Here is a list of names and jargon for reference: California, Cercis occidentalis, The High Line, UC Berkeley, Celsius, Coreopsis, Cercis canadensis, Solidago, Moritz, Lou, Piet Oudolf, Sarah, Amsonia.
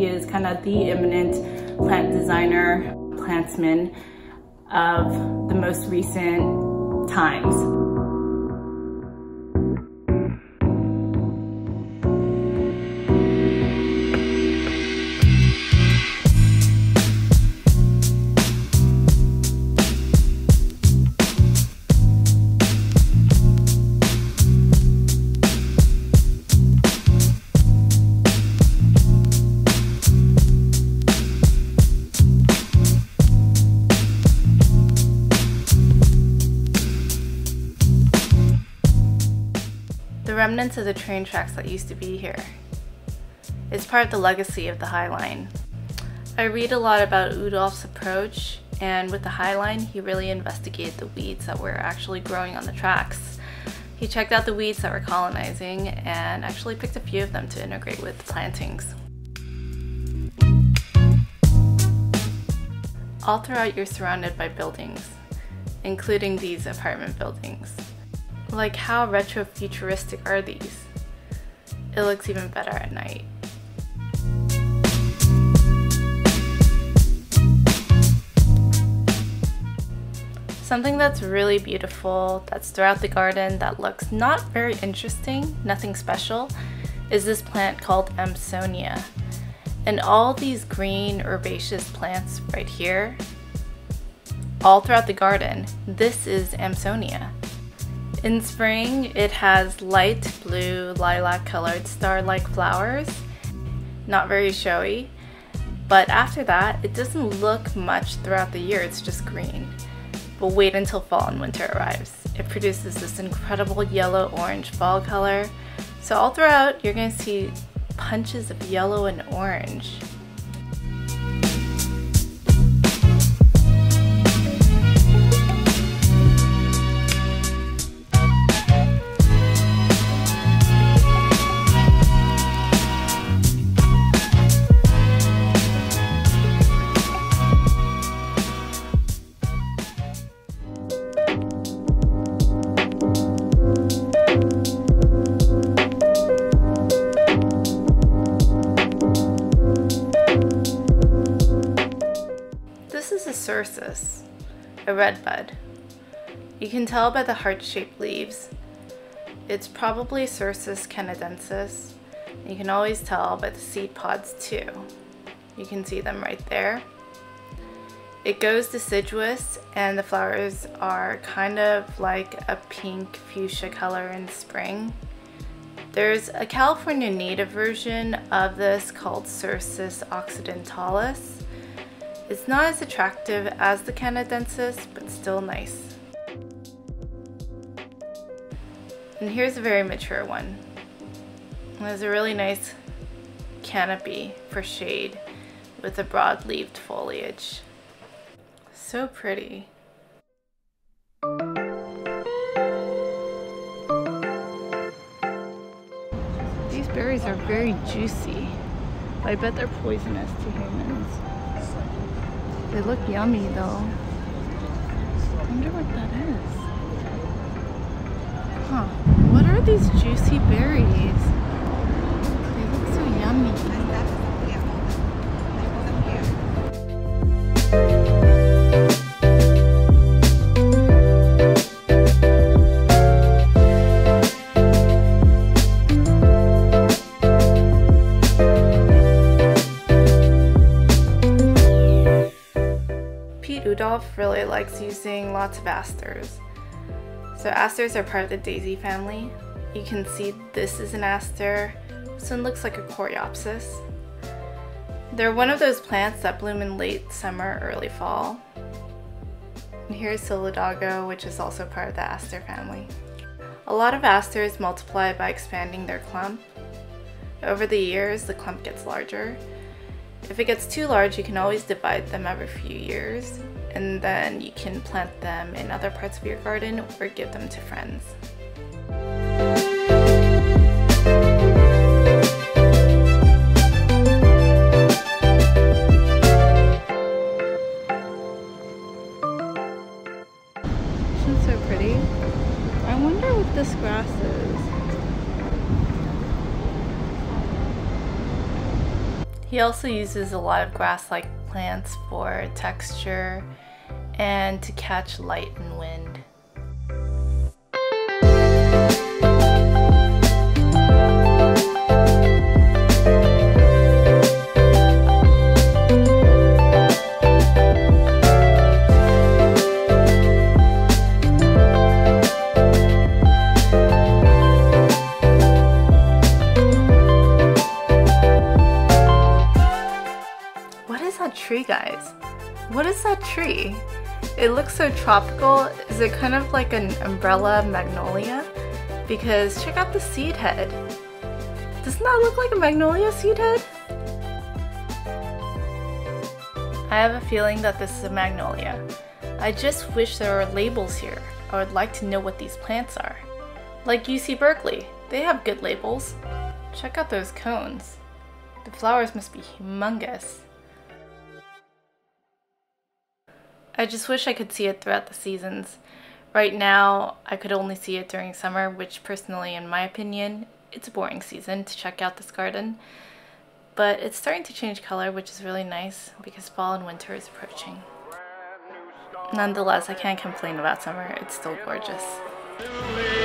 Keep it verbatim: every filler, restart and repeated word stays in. He is kind of the eminent plant designer, plantsman of the most recent times. Remnants of the train tracks that used to be here. It's part of the legacy of the High Line. I read a lot about Oudolf's approach, and with the High Line, he really investigated the weeds that were actually growing on the tracks. He checked out the weeds that were colonizing and actually picked a few of them to integrate with plantings. All throughout, you're surrounded by buildings, including these apartment buildings. Like, how retro-futuristic are these? It looks even better at night. Something that's really beautiful, that's throughout the garden, that looks not very interesting, nothing special, is this plant called Amsonia. And all these green herbaceous plants right here, all throughout the garden, this is Amsonia. In spring, it has light blue, lilac-colored, star-like flowers, not very showy, but after that, it doesn't look much throughout the year, it's just green. But wait until fall and winter arrives. It produces this incredible yellow-orange fall color. So all throughout, you're going to see punches of yellow and orange. Cercis, a red bud. You can tell by the heart-shaped leaves. It's probably Cercis canadensis. You can always tell by the seed pods too. You can see them right there. It goes deciduous and the flowers are kind of like a pink fuchsia color in spring. There's a California native version of this called Cercis occidentalis. It's not as attractive as the canadensis, but still nice. And here's a very mature one. It has a really nice canopy for shade with a broad-leaved foliage. So pretty. These berries are very juicy, but I bet they're poisonous to humans. They look yummy though. I wonder what that is. Huh. What are these juicy berries? They look so yummy. Piet Oudolf really likes using lots of asters. So asters are part of the daisy family. You can see this is an aster. This one looks like a coreopsis. They're one of those plants that bloom in late summer, early fall. And here's Solidago, which is also part of the aster family. A lot of asters multiply by expanding their clump. Over the years, the clump gets larger. If it gets too large, you can always divide them every few years, and then you can plant them in other parts of your garden or give them to friends. Isn't it so pretty? I wonder what this grass is. He also uses a lot of grass-like plants for texture and to catch light and wind. Tree guys, what is that tree? It looks so tropical. Is it kind of like an umbrella magnolia? Because check out the seed head. Doesn't that look like a magnolia seed head? I have a feeling that this is a magnolia. I just wish there were labels here. I would like to know what these plants are. Like U C Berkeley, they have good labels. Check out those cones. The flowers must be humongous. I just wish I could see it throughout the seasons. Right now, I could only see it during summer, which personally, in my opinion, it's a boring season to check out this garden. But it's starting to change color, which is really nice because fall and winter is approaching. Nonetheless, I can't complain about summer. It's still gorgeous.